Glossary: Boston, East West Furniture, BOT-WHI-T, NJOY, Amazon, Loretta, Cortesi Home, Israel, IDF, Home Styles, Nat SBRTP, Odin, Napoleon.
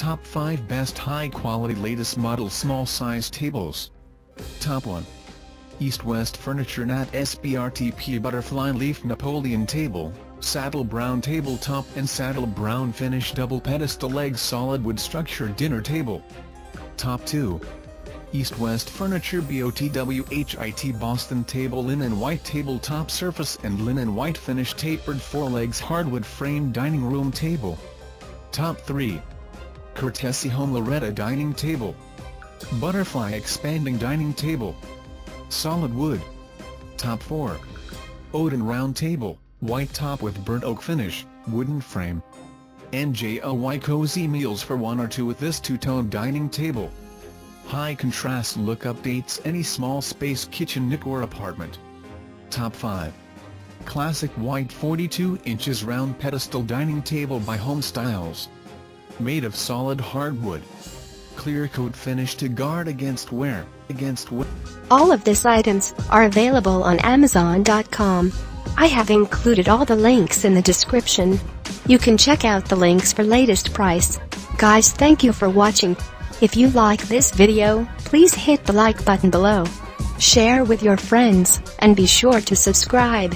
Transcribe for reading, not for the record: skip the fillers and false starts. Top 5 Best High Quality Latest Model Small Size Tables. Top 1. East West Furniture Nat SBRTP Butterfly Leaf Napoleon Table, Saddle Brown Tabletop and Saddle Brown Finish Double Pedestal Legs Solid Wood Structure Dinner Table. Top 2. East West Furniture BOT-WHI-T Boston Table Linen White Tabletop Surface and Linen White Finish Tapered 4 Legs Hardwood Frame Dining Room Table. Top 3. Cortesi Home Loretta Dining Table, Butterfly Expanding Dining Table, Solid Wood. Top 4. Odin Round Table, White Top with Burnt Oak Finish, Wooden Frame. NJOY Cozy Meals for 1 or 2 with this two-tone dining table. High contrast look updates any small space kitchen, nook or apartment. Top 5. Classic White 42 inches Round Pedestal Dining Table by Home Styles. Made of solid hardwood, clear coat finish to guard against wear. All of these items are available on Amazon.com. I have included all the links in the description. You can check out the links for latest price. Guys, thank you for watching. If you like this video, please hit the like button below. Share with your friends and be sure to subscribe.